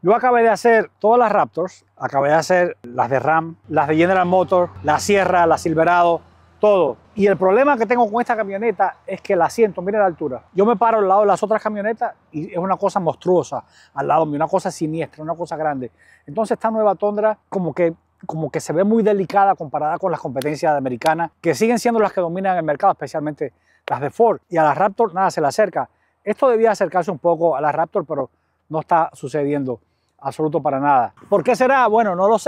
Yo acabé de hacer todas las Raptors, acabé de hacer las de Ram, las de General Motors, la Sierra, la Silverado, todo. Y el problema que tengo con esta camioneta es que el asiento, miren la altura. Yo me paro al lado de las otras camionetas y es una cosa monstruosa al lado mío, una cosa siniestra, una cosa grande. Entonces esta nueva Tundra como que se ve muy delicada comparada con las competencias americanas, que siguen siendo las que dominan el mercado, especialmente las de Ford. Y a las Raptor nada se le acerca. Esto debía acercarse un poco a las Raptor, pero no está sucediendo absoluto para nada. ¿Por qué será? Bueno, no lo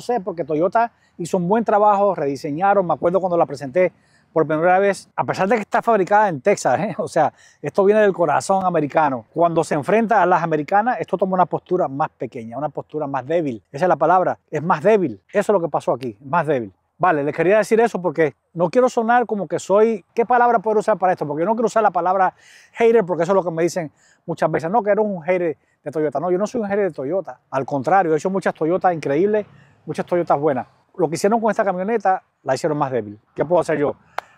sé, porque Toyota hizo un buen trabajo, rediseñaron, me acuerdo cuando la presenté por primera vez, a pesar de que está fabricada en Texas, o sea, esto viene del corazón americano. Cuando se enfrenta a las americanas, esto toma una postura más pequeña, una postura más débil. Esa es la palabra, es más débil. Eso es lo que pasó aquí, más débil. Vale, les quería decir eso porque no quiero sonar como que soy... ¿Qué palabra puedo usar para esto? Porque yo no quiero usar la palabra hater porque eso es lo que me dicen muchas veces. No, que eres un hater de Toyota. No, yo no soy un hater de Toyota. Al contrario, he hecho muchas Toyotas increíbles, muchas Toyotas buenas. Lo que hicieron con esta camioneta, la hicieron más débil. ¿Qué puedo hacer yo?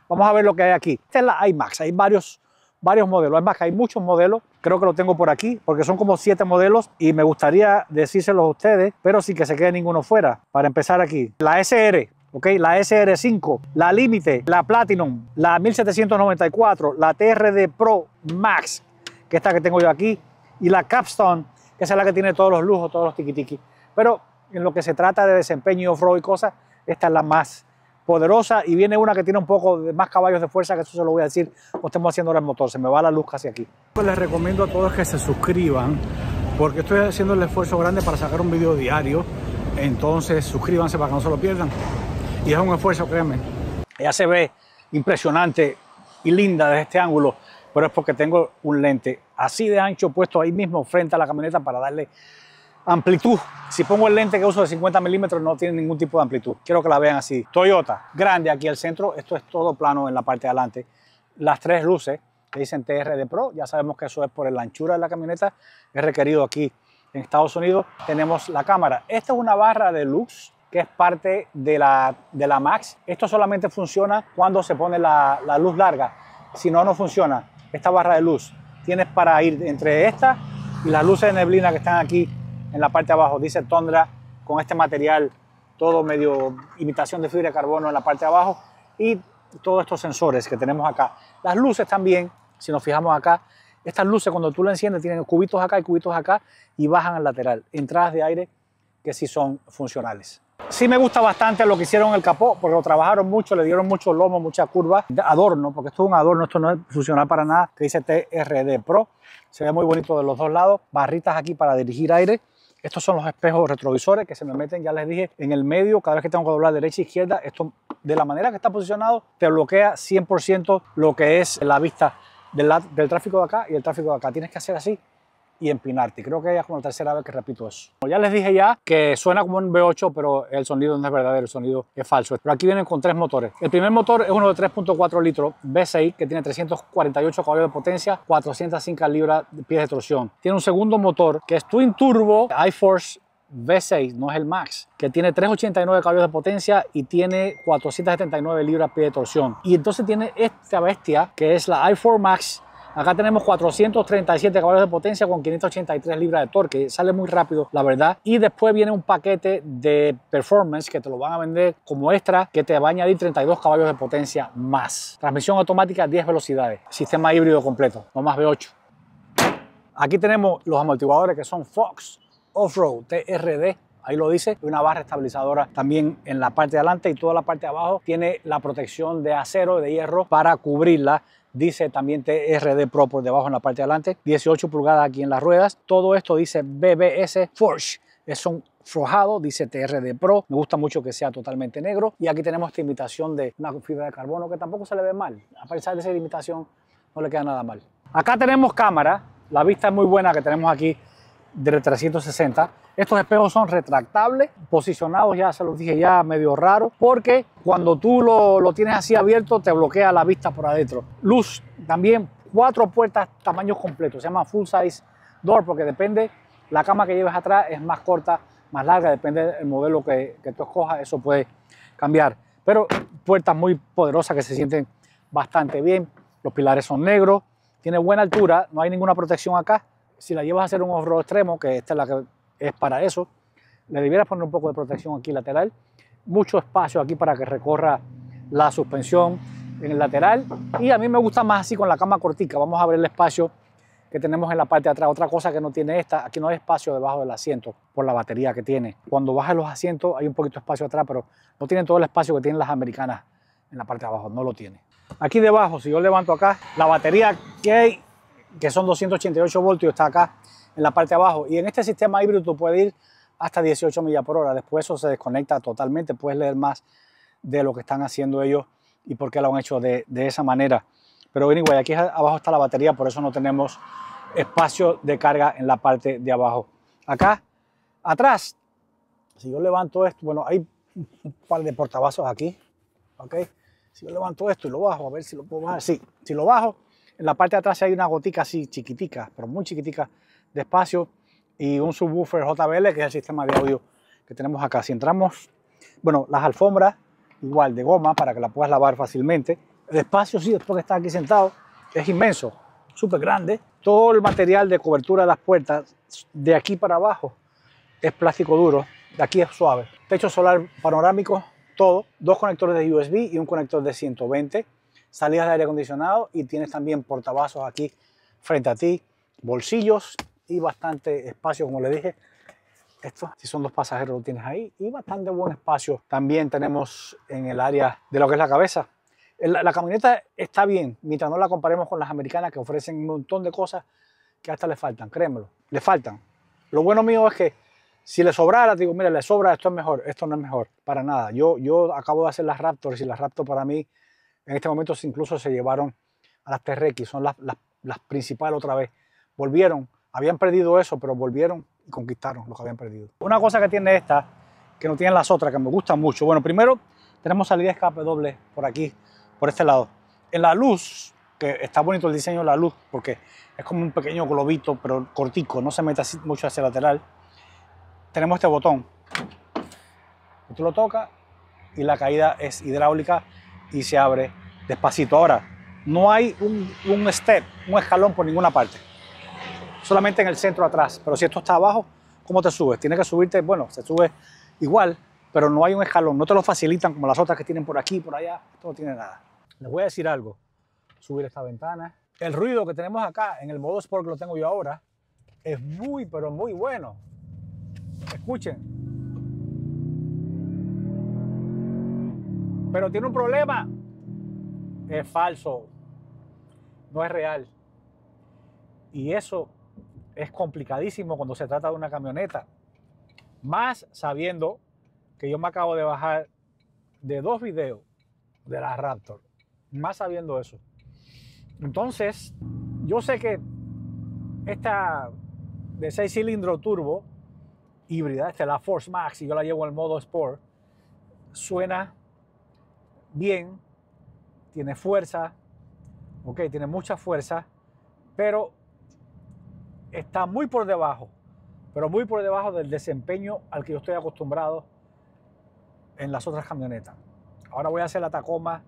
Vamos a ver lo que hay aquí. Esta es la IMAX. Hay varios modelos. Además, hay muchos modelos. Creo que lo tengo por aquí porque son como 7 modelos y me gustaría decírselos a ustedes, pero sin que se quede ninguno fuera. Para empezar aquí, la SR. Okay, la SR5, la Límite, la Platinum, la 1794, la TRD Pro Max, que es esta que tengo yo aquí, y la Capstone, que es la que tiene todos los lujos, todos los tiquitiqui. Pero en lo que se trata de desempeño, off-road y cosas, esta es la más poderosa y viene una que tiene un poco de más caballos de fuerza, que eso se lo voy a decir, no estamos haciendo ahora el motor, se me va la luz casi aquí. Pues les recomiendo a todos que se suscriban, porque estoy haciendo el esfuerzo grande para sacar un video diario, entonces suscríbanse para que no se lo pierdan. Y es un esfuerzo, créanme. Ella se ve impresionante y linda desde este ángulo, pero es porque tengo un lente así de ancho puesto ahí mismo frente a la camioneta para darle amplitud. Si pongo el lente que uso de 50 milímetros no tiene ningún tipo de amplitud. Quiero que la vean así. Toyota, grande aquí al centro. Esto es todo plano en la parte de adelante. Las 3 luces que dicen TRD Pro, ya sabemos que eso es por la anchura de la camioneta. Es requerido aquí en Estados Unidos. Tenemos la cámara. Esta es una barra de luz que es parte de la Max. Esto solamente funciona cuando se pone la luz larga. Si no, no funciona. Esta barra de luz tienes para ir entre esta y las luces de neblina que están aquí en la parte de abajo. Dice Tundra con este material, todo medio imitación de fibra de carbono en la parte de abajo y todos estos sensores que tenemos acá. Las luces también, si nos fijamos acá, estas luces cuando tú las enciendes tienen cubitos acá y cubitos acá y bajan al lateral. Entradas de aire que sí son funcionales. Sí me gusta bastante lo que hicieron el capó, porque lo trabajaron mucho, le dieron mucho lomo, mucha curva, adorno, porque esto es un adorno, esto no es funcional para nada, que dice TRD Pro, se ve muy bonito de los dos lados, barritas aquí para dirigir aire, estos son los espejos retrovisores que se me meten, ya les dije, en el medio, cada vez que tengo que doblar derecha e izquierda, esto de la manera que está posicionado, te bloquea 100% lo que es la vista del tráfico de acá y el tráfico de acá, tienes que hacer así y empinarte. Creo que ya es como la tercera vez que repito eso. Como ya les dije ya que suena como un V8, pero el sonido no es verdadero, el sonido es falso. Pero aquí vienen con 3 motores. El primer motor es uno de 3.4 litros V6 que tiene 348 caballos de potencia, 405 libras-pies de torsión. Tiene un segundo motor que es Twin Turbo iForce V6, no es el Max, que tiene 389 caballos de potencia y tiene 479 libras-pies de torsión. Y entonces tiene esta bestia que es la i4 Max. Acá tenemos 437 caballos de potencia con 583 libras de torque. Sale muy rápido, la verdad. Y después viene un paquete de performance que te lo van a vender como extra, que te va a añadir 32 caballos de potencia más. Transmisión automática 10 velocidades. Sistema híbrido completo, no más V8. Aquí tenemos los amortiguadores que son Fox Off-Road TRD. Ahí lo dice, una barra estabilizadora también en la parte de adelante y toda la parte de abajo tiene la protección de acero, de hierro para cubrirla. Dice también TRD Pro por debajo en la parte de adelante, 18 pulgadas aquí en las ruedas. Todo esto dice BBS Forge, es un forjado, dice TRD Pro. Me gusta mucho que sea totalmente negro. Y aquí tenemos esta imitación de una fibra de carbono que tampoco se le ve mal. A pesar de esa imitación no le queda nada mal. Acá tenemos cámara, la vista es muy buena que tenemos aquí de 360. Estos espejos son retractables, posicionados, ya se los dije, ya medio raro, porque cuando tú lo tienes así abierto te bloquea la vista por adentro. Luz también, 4 puertas tamaño completo, se llama full size door porque depende, la cama que lleves atrás es más corta, más larga, depende del modelo que tú escojas, eso puede cambiar. Pero puertas muy poderosas que se sienten bastante bien, los pilares son negros, tiene buena altura, no hay ninguna protección acá. Si la llevas a hacer un off-road extremo, que esta es la que es para eso. Le debieras poner un poco de protección aquí lateral, mucho espacio aquí para que recorra la suspensión en el lateral, y a mí me gusta más así con la cama cortica. Vamos a ver el espacio que tenemos en la parte de atrás. Otra cosa que no tiene esta, aquí no hay espacio debajo del asiento por la batería que tiene. Cuando bajas los asientos hay un poquito de espacio atrás, pero no tienen todo el espacio que tienen las americanas en la parte de abajo, no lo tiene. Aquí debajo, si yo levanto acá, la batería que hay, que son 288 voltios, está acá en la parte de abajo, y en este sistema híbrido tú puedes ir hasta 18 millas por hora, después eso se desconecta totalmente. Puedes leer más de lo que están haciendo ellos y por qué lo han hecho de esa manera. Pero anyway, aquí abajo está la batería, por eso no tenemos espacio de carga en la parte de abajo. Acá atrás, si yo levanto esto, bueno, hay un par de portavasos aquí, ok. Si yo levanto esto y lo bajo, a ver si lo puedo bajar, sí, si lo bajo, en la parte de atrás hay una gotica así chiquitica, pero muy chiquitica de espacio, y un subwoofer JBL, que es el sistema de audio que tenemos acá. Si entramos, bueno, las alfombras igual de goma para que la puedas lavar fácilmente. El espacio, sí, después que estás aquí sentado, es inmenso, súper grande. Todo el material de cobertura de las puertas de aquí para abajo es plástico duro, de aquí es suave. Techo solar panorámico, todo. Dos conectores de USB y un conector de 120. Salidas de aire acondicionado, y tienes también portavasos aquí frente a ti. Bolsillos y bastante espacio, como le dije. Esto, si son dos pasajeros, lo tienes ahí, y bastante buen espacio. También tenemos en el área de lo que es la cabeza. La camioneta está bien, mientras no la comparemos con las americanas, que ofrecen un montón de cosas que hasta le faltan, créemelo, le faltan. Lo bueno mío es que si le sobrara, digo, mira, le sobra, esto es mejor, esto no es mejor, para nada. Yo acabo de hacer las Raptors, y las Raptors para mí en este momento incluso se llevaron a las TRX, son las principales otra vez. Volvieron, habían perdido eso, pero volvieron y conquistaron lo que habían perdido. Una cosa que tiene esta, que no tienen las otras, que me gustan mucho. Bueno, primero tenemos salida de escape doble por aquí, por este lado. En la luz, que está bonito el diseño de la luz, porque es como un pequeño globito, pero cortico, no se mete así mucho hacia el lateral. Tenemos este botón. Tú lo tocas y la caída es hidráulica y se abre despacito. Ahora, no hay un escalón por ninguna parte, solamente en el centro atrás. Pero si esto está abajo, ¿cómo te subes? Tienes que subirte, bueno, se sube igual, pero no hay un escalón, no te lo facilitan como las otras que tienen por aquí, por allá. Esto no tiene nada. Les voy a decir algo, subir esta ventana. El ruido que tenemos acá en el modo Sport, que lo tengo yo ahora, es muy, pero muy bueno. Escuchen. Pero tiene un problema. Es falso. No es real. Y eso es complicadísimo cuando se trata de una camioneta. Más sabiendo que yo me acabo de bajar de dos videos de la Raptor, más sabiendo eso. Entonces, yo sé que esta de 6 cilindros turbo híbrida, esta es la iForce Max, y yo la llevo en el modo Sport, suena bien, tiene fuerza, ok, tiene mucha fuerza, pero está muy por debajo, del desempeño al que yo estoy acostumbrado en las otras camionetas. Ahora voy a hacer la Tacoma,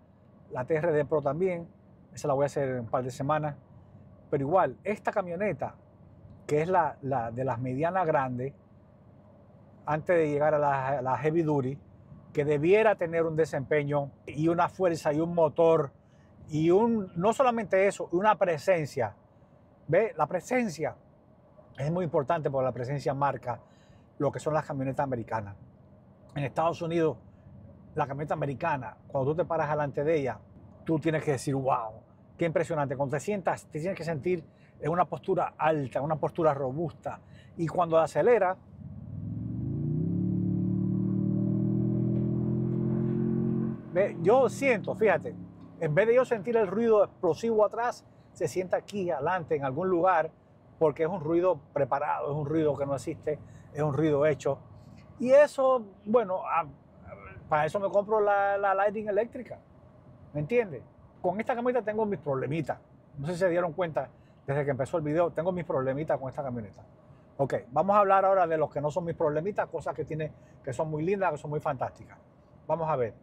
la TRD Pro también, esa la voy a hacer en un par de semanas, pero igual, esta camioneta, que es la de las medianas grandes, antes de llegar a la Heavy Duty, que debiera tener un desempeño y una fuerza y un motor, y no solamente eso, una presencia. ¿Ve? La presencia es muy importante, porque la presencia marca lo que son las camionetas americanas. En Estados Unidos, la camioneta americana, cuando tú te paras delante de ella, tú tienes que decir, wow, qué impresionante. Cuando te sientas, te tienes que sentir en una postura alta, una postura robusta. Y cuando acelera, yo siento, fíjate, en vez de yo sentir el ruido explosivo atrás, se siente aquí adelante, en algún lugar, porque es un ruido preparado, es un ruido que no existe, es un ruido hecho. Y eso, bueno, para eso me compro la Lightning eléctrica, ¿me entiendes? Con esta camioneta tengo mis problemitas. No sé si se dieron cuenta, desde que empezó el video, tengo mis problemitas con esta camioneta. Ok, vamos a hablar ahora de los que no son mis problemitas, cosas que son muy lindas, que son muy fantásticas. Vamos a ver.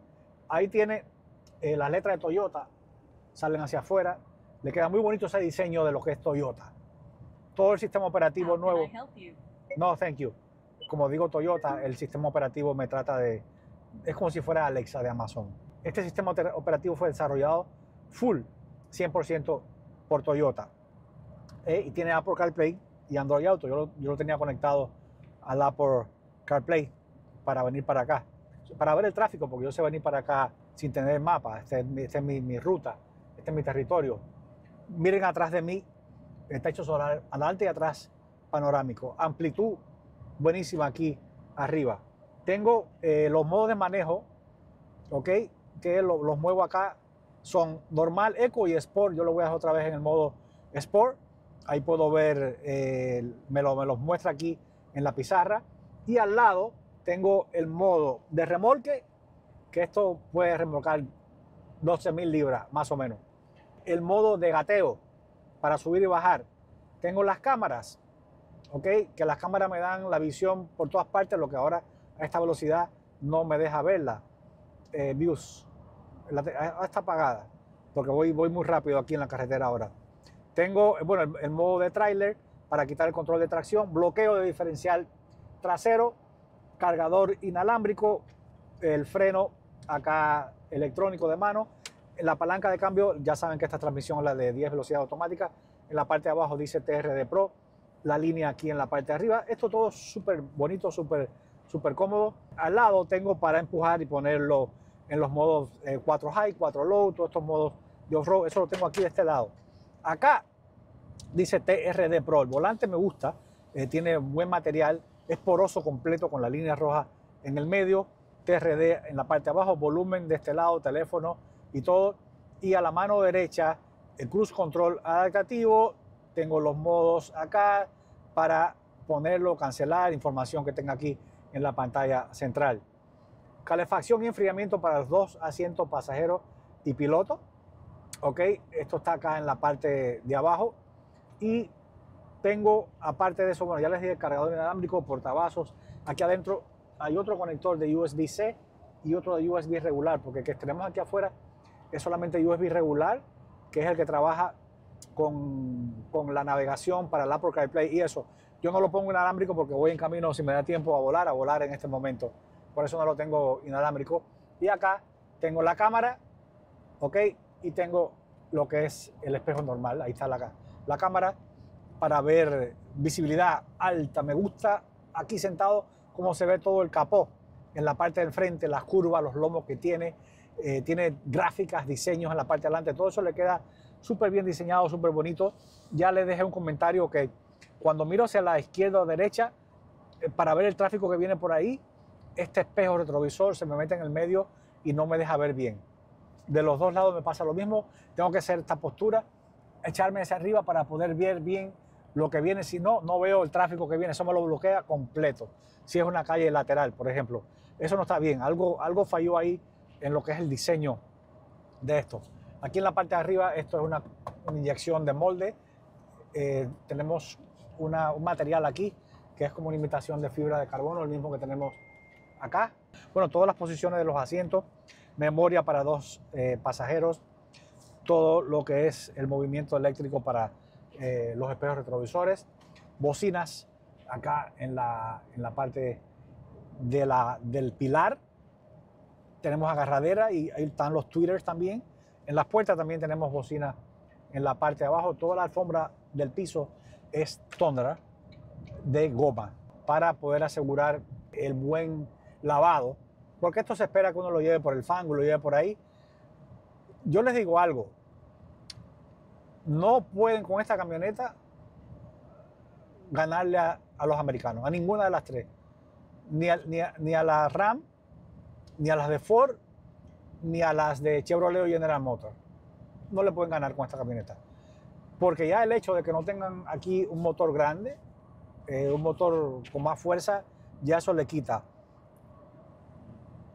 Ahí tiene las letras de Toyota, salen hacia afuera. Le queda muy bonito ese diseño de lo que es Toyota. Todo el sistema operativo nuevo. No, thank you. como digo Toyota, el sistema operativo me trata de... Es como si fuera Alexa de Amazon. Este sistema operativo fue desarrollado full, 100% por Toyota. Y tiene Apple CarPlay y Android Auto. Yo lo tenía conectado al Apple CarPlay para venir para acá, para ver el tráfico, porque yo sé venir para acá sin tener el mapa. Este es mi ruta, este es mi territorio. Miren atrás de mí, el techo solar, adelante y atrás, panorámico. Amplitud buenísima aquí arriba. Tengo los modos de manejo, ¿ok? Que los muevo acá. Son normal, eco y sport. Yo lo voy a dejar otra vez en el modo sport. Ahí puedo ver, me los muestra aquí en la pizarra. Y al lado tengo el modo de remolque, que esto puede remolcar 12.000 libras, más o menos. El modo de gateo, para subir y bajar. Tengo las cámaras, ¿ok? Que las cámaras me dan la visión por todas partes, lo que ahora a esta velocidad no me deja verla. Views, está apagada, porque voy muy rápido aquí en la carretera ahora. Tengo, bueno, el modo de tráiler, para quitar el control de tracción, bloqueo de diferencial trasero, cargador inalámbrico, el freno acá electrónico de mano, la palanca de cambio. Ya saben que esta transmisión es la de 10 velocidades automáticas. En la parte de abajo dice TRD Pro, la línea aquí en la parte de arriba. Esto todo súper bonito, súper cómodo. Al lado tengo para empujar y ponerlo en los modos 4 high, 4 low, todos estos modos de off-road. Eso lo tengo aquí de este lado. Acá dice TRD Pro. El volante me gusta, tiene buen material, es poroso completo con la línea roja en el medio, TRD en la parte de abajo, volumen de este lado, teléfono y todo. Y a la mano derecha el cruise control adaptativo. Tengo los modos acá para ponerlo, cancelar, información que tenga aquí en la pantalla central. Calefacción y enfriamiento para los dos asientos, pasajeros y piloto. Ok, esto está acá en la parte de abajo. Y tengo, aparte de eso, bueno, ya les dije, el cargador inalámbrico, portavasos. Aquí adentro hay otro conector de USB-C y otro de USB regular, porque el que tenemos aquí afuera es solamente USB regular, que es el que trabaja con la navegación para el Apple CarPlay y eso. Yo no lo pongo inalámbrico porque voy en camino, si me da tiempo, a volar en este momento. Por eso no lo tengo inalámbrico. Y acá tengo la cámara, ok, y tengo lo que es el espejo normal. Ahí está la cámara para ver visibilidad alta. Me gusta aquí sentado cómo se ve todo el capó en la parte del frente, las curvas, los lomos que tiene. Tiene gráficas, diseños en la parte de adelante. Todo eso le queda súper bien diseñado, súper bonito. Ya les dejé un comentario que cuando miro hacia la izquierda o derecha para ver el tráfico que viene por ahí, este espejo retrovisor se me mete en el medio y no me deja ver bien. De los dos lados me pasa lo mismo. Tengo que hacer esta postura, echarme hacia arriba para poder ver bien lo que viene. Si no, no veo el tráfico que viene. Eso me lo bloquea completo. Si es una calle lateral, por ejemplo. Eso no está bien. Algo falló ahí en lo que es el diseño de esto. Aquí en la parte de arriba, esto es una inyección de molde. Tenemos un material aquí que es como una imitación de fibra de carbono, el mismo que tenemos acá. Bueno, todas las posiciones de los asientos, memoria para dos pasajeros, todo lo que es el movimiento eléctrico para los espejos retrovisores, bocinas acá en la parte del pilar. Tenemos agarradera y ahí están los tweeters también. En las puertas también tenemos bocina en la parte de abajo. Toda la alfombra del piso es Tundra de goma para poder asegurar el buen lavado, porque esto se espera que uno lo lleve por el fango, lo lleve por ahí. Yo les digo algo, no pueden con esta camioneta ganarle a los americanos, a ninguna de las tres, ni a la Ram, ni a las de Ford, ni a las de Chevrolet o General Motors. No le pueden ganar con esta camioneta, porque ya el hecho de que no tengan aquí un motor grande, un motor con más fuerza, ya eso le quita.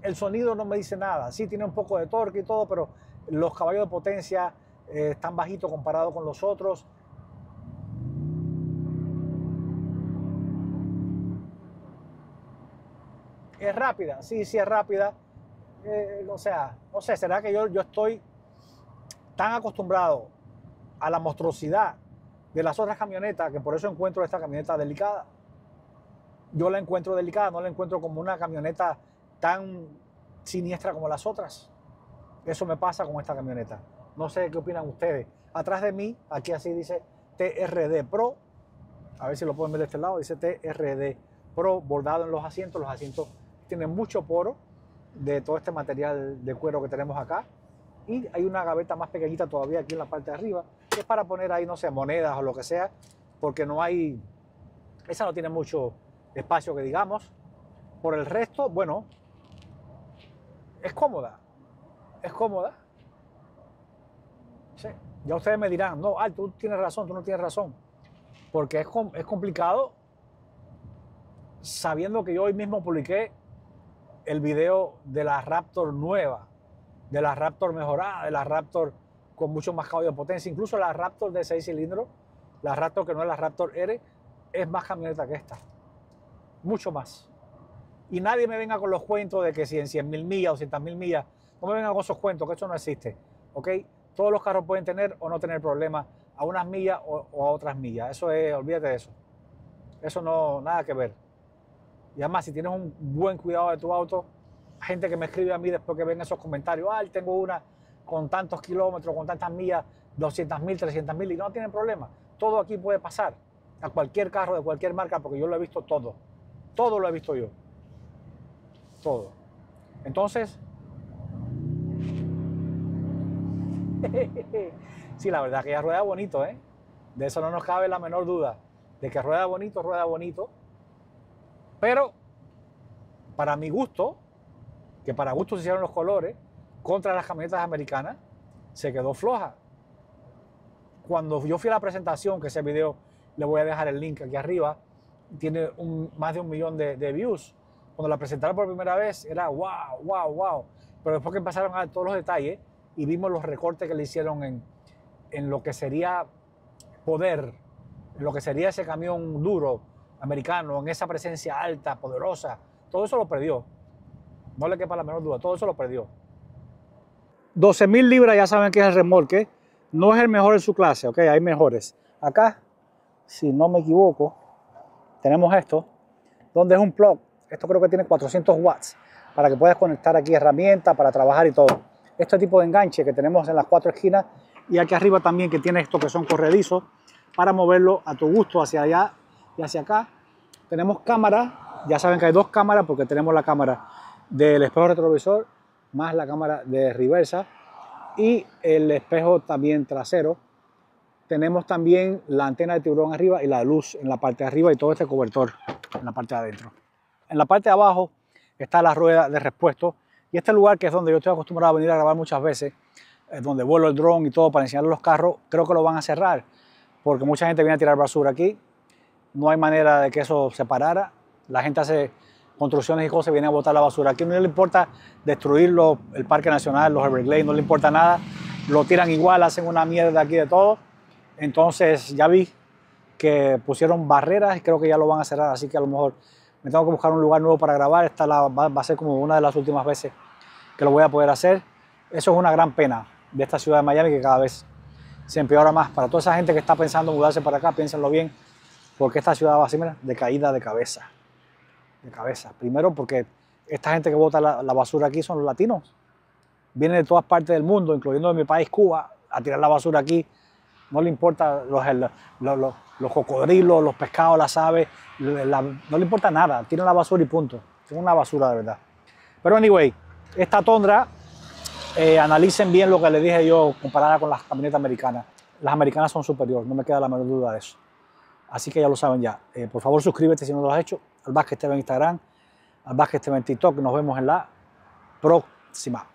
El sonido no me dice nada. Sí tiene un poco de torque y todo, pero los caballos de potencia están bajitos comparado con los otros. Es rápida, sí es rápida. O sea, no sé, será que yo estoy tan acostumbrado a la monstruosidad de las otras camionetas que por eso encuentro esta camioneta delicada. yo la encuentro delicada, no la encuentro como una camioneta tan siniestra como las otras. Eso me pasa con esta camioneta. No sé qué opinan ustedes. Atrás de mí, aquí así dice TRD Pro. A ver si lo pueden ver de este lado. Dice TRD Pro bordado en los asientos. Los asientos tienen mucho poro de todo este material de cuero que tenemos acá. Y hay una gaveta más pequeñita todavía aquí en la parte de arriba, que es para poner ahí, no sé, monedas o lo que sea, porque no hay... Esa no tiene mucho espacio que digamos. Por el resto, bueno, es cómoda. Es cómoda. Sí. Ya ustedes me dirán, no, Al, tú tienes razón, tú no tienes razón. Porque es complicado, sabiendo que yo hoy mismo publiqué el video de la Raptor nueva, de la Raptor mejorada, de la Raptor con mucho más caballo de potencia, incluso la Raptor de 6 cilindros, la Raptor que no es la Raptor R, es más camioneta que esta, mucho más. Y nadie me venga con los cuentos de que si en 100.000 millas, 200.000 millas, no me vengan con esos cuentos, que eso no existe, ¿ok? Todos los carros pueden tener o no tener problemas a unas millas o a otras millas. Eso es, olvídate de eso. Eso no, nada que ver. Y además, si tienes un buen cuidado de tu auto, gente que me escribe a mí después que ven esos comentarios, ah, tengo una con tantos kilómetros, con tantas millas, 200.000, 300.000, y no tienen problema. Todo aquí puede pasar, a cualquier carro de cualquier marca, porque yo lo he visto todo. Todo lo he visto yo. Todo. Entonces... Sí, la verdad que ella rueda bonito, ¿eh? De eso no nos cabe la menor duda, de que rueda bonito, pero para mi gusto, que para gusto se hicieron los colores, contra las camionetas americanas, se quedó floja. Cuando yo fui a la presentación, que ese video le voy a dejar el link aquí arriba, tiene más de 1 millón de views, cuando la presentaron por primera vez era wow, wow, wow, pero después que empezaron a ver todos los detalles y vimos los recortes que le hicieron en lo que sería poder, en lo que sería ese camión duro americano, en esa presencia alta, poderosa, todo eso lo perdió. No le quepa la menor duda, todo eso lo perdió. 12.000 libras, ya saben que es el remolque, no es el mejor en su clase, ok, hay mejores. Acá, si no me equivoco, tenemos esto, donde es un plug, esto creo que tiene 400 watts, para que puedas conectar aquí herramientas, para trabajar y todo. Este tipo de enganche que tenemos en las 4 esquinas y aquí arriba también, que tiene esto que son corredizos para moverlo a tu gusto hacia allá y hacia acá. Tenemos cámara, ya saben que hay 2 cámaras porque tenemos la cámara del espejo retrovisor más la cámara de reversa y el espejo también trasero. Tenemos también la antena de tiburón arriba y la luz en la parte de arriba y todo este cobertor en la parte de adentro. En la parte de abajo está la rueda de repuesto. Y este lugar, que es donde yo estoy acostumbrado a venir a grabar muchas veces, donde vuelo el dron y todo para enseñarles los carros, creo que lo van a cerrar, porque mucha gente viene a tirar basura aquí. No hay manera de que eso se parara. La gente hace construcciones y cosas y viene a botar la basura. Aquí no le importa destruirlo, el Parque Nacional, los Everglades, no le importa nada. Lo tiran igual, hacen una mierda aquí de todo. Entonces ya vi que pusieron barreras y creo que ya lo van a cerrar, así que a lo mejor me tengo que buscar un lugar nuevo para grabar. Esta va a ser como una de las últimas veces que lo voy a poder hacer. Eso es una gran pena de esta ciudad de Miami, que cada vez se empeora más. Para toda esa gente que está pensando mudarse para acá, piénsenlo bien, porque esta ciudad va así, mira, de caída de cabeza. De cabeza. Primero porque esta gente que bota la basura aquí son los latinos. Vienen de todas partes del mundo, incluyendo de mi país, Cuba, a tirar la basura aquí. No le importa los cocodrilos, los pescados, las aves, no le importa nada. Tiran la basura y punto. Es una basura de verdad. Pero anyway, esta Tundra, analicen bien lo que les dije yo comparada con las camionetas americanas. Las americanas son superiores, no me queda la menor duda de eso. Así que ya lo saben ya. Por favor, suscríbete si no lo has hecho. Al Vazquez TV en Instagram, Al Vazquez TV en TikTok. Nos vemos en la próxima.